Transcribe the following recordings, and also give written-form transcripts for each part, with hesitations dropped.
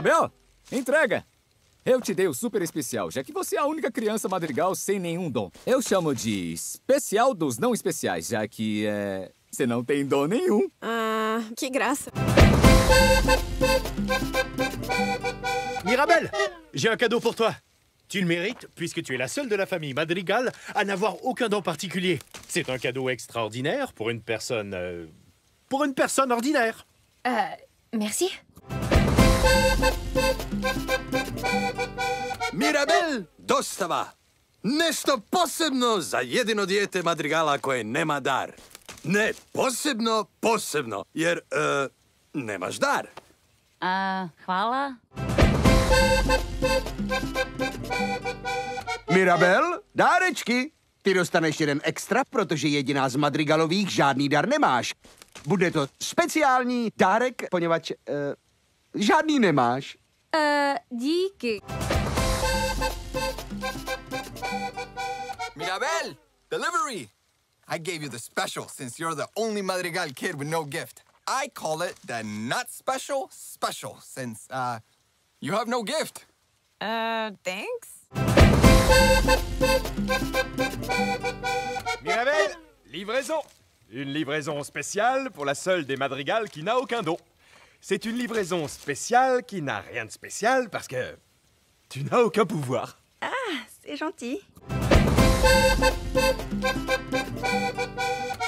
Mirabel, entrega! Eu te dei o super especial, já que você é a única criança madrigal sem nenhum dom. Eu chamo de especial dos não especiais, já que você não tem dom nenhum. Ah, que graça. Mirabel, j'ai un cadeau pour toi. Tu le mérites, puisque tu es la seule de la famille Madrigal à n'avoir aucun don particulier. C'est un cadeau extraordinaire pour une personne... Pour une personne ordinaire. Merci. Mirabel, dosta va. Nešto posebno za jedino dijete Madrigala koje nema dar. Ne posebno, posebno, jer nemaš dar. Hvala. Mirabel, dárečky. Ty dostaneš jeden extra, protože jediná z Madrigalových žádný dar nemáš. Bude to speciální dárek, poněvadž žádný nemáš. Díky. Mirabel, delivery! I gave you the special since you're the only Madrigal kid with no gift. I call it the not special special since, you have no gift. Thanks? Mirabel, livraison! Une livraison spéciale pour la seule des Madrigal qui n'a aucun don. C'est une livraison spéciale qui n'a rien de spécial parce que... tu n'as aucun pouvoir. Ah, c'est gentil.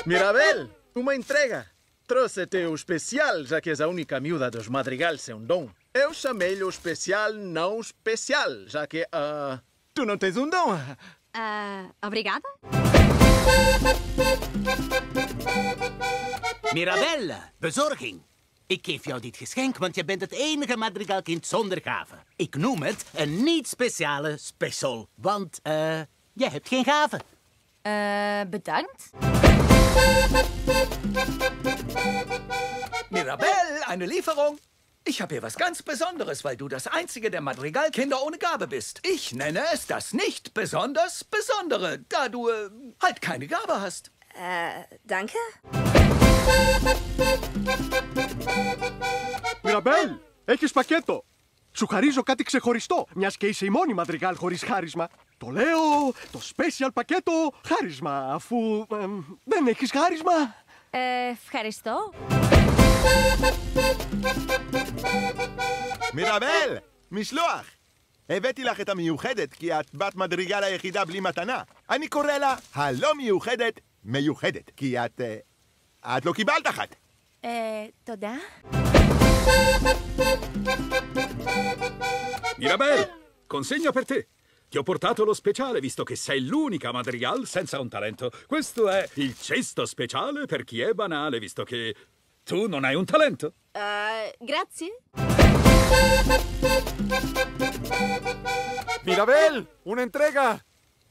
Mirabel, uma entrega. Trouxe-te o especial, já que és a única miúda dos Madrigal sem um dom. Eu chamei-lhe o especial não especial, já que... tu não tens um dom. Obrigada. Mirabel, bezorging. Ik geef jou dit geschenk, want je bent het enige Madrigalkind zonder gaven. Ik noem het een niet-speciale special, want je hebt geen gaven. Bedankt. Mirabel, eine Lieferung. Ich habe hier was ganz Besonderes, weil du das einzige der Madrigalkinder ohne Gabe bist. Ich nenne es das nicht besonders Besondere, da du halt keine Gabe hast. Danke. Mirabel, έχεις πακέτο. Σου χαρίζω κάτι ξεχωριστό, μιας και είσαι η μόνη Madrigal χωρίς χάρισμα. Το λέω το special πακέτο χάρισμα, αφού δεν έχεις χάρισμα. Ευχαριστώ. Mirabel, משלוח. הבאתי לך את המיוחדת, כי את בת Madrigal היחידה בלי מתנה. אני קורא לה הלא מיוחדת, מיוחדת, כי את... את לא קיבלת אחת. תודה. Mirabel, consegno per te. Ti ho portato lo speciale, visto che sei l'unica Madrigal senza un talento. Questo è il cesto speciale per chi è banale, visto che tu non hai un talento. Grazie. Mirabel, un'entrega.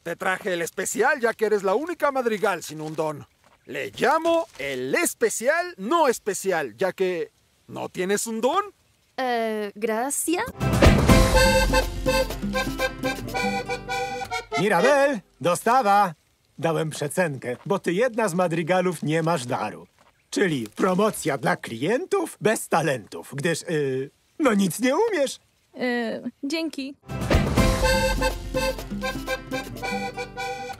Te traje el especial, ya que eres la única Madrigal sin un don. Le llamo el especial no especial, ya que no tienes un don. Gracias. Mirabel, dostawa. Dałem przecenkę, bo ty jedna z Madrigalów nie masz daru. Czyli promocja dla klientów bez talentów, gdyż no nic nie umiesz. Dzięki.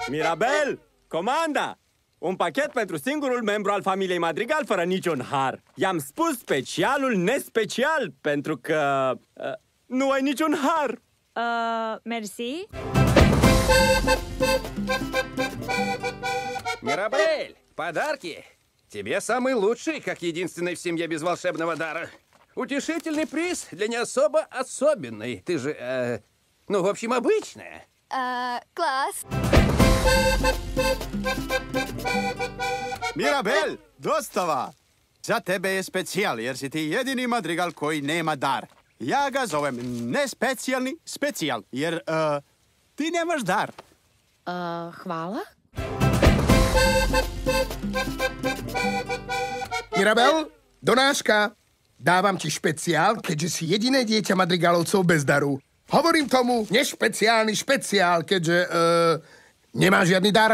Mirabel, comanda! Un pachet pentru singurul membru al familiei Madrigal fără niciun har. I-am spus specialul nespecial, pentru că... nu ai niciun har. Mersi. Mirabel, подарки. Тебе самый лучший, как единственный в семье без волшебного дара. Утешительный приз для не особо особенный. Ты же, ну, в общем, обычная. Класс. Mirabel, dostava. Za tebe je special, jer si ti jedini Madrigal koji nema dar. Ja ga zovem nespecijalni specijal, jer ti nemaš dar. Hvala. Mirabel, donáška. Dávam ti špeciál, keďže si jediné dieťa Madrigalovcov bez daru. Hovorím tomu nešpeciálny špeciál, keďže... nemáš žiadny dar?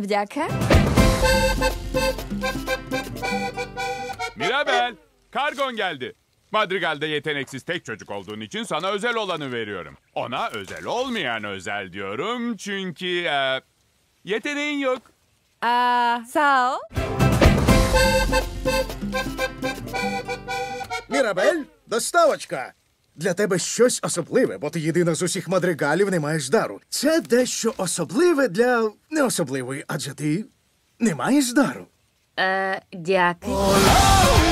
Vďaka. Mirabel, kargon geldi. Madrigal'de yeteneksiz tek çocuk olduğun için sana özel olanı veriyorum. Ona özel olmayan özel diyorum çünkü yeteneğin yok. Sağ ol. Mirabель, доставочка. Для тебе щось особливе, бо ти єдина з усіх мадригалів не маєш дару. Це дещо особливе для неособливої, адже ти не маєш дару. Дякую.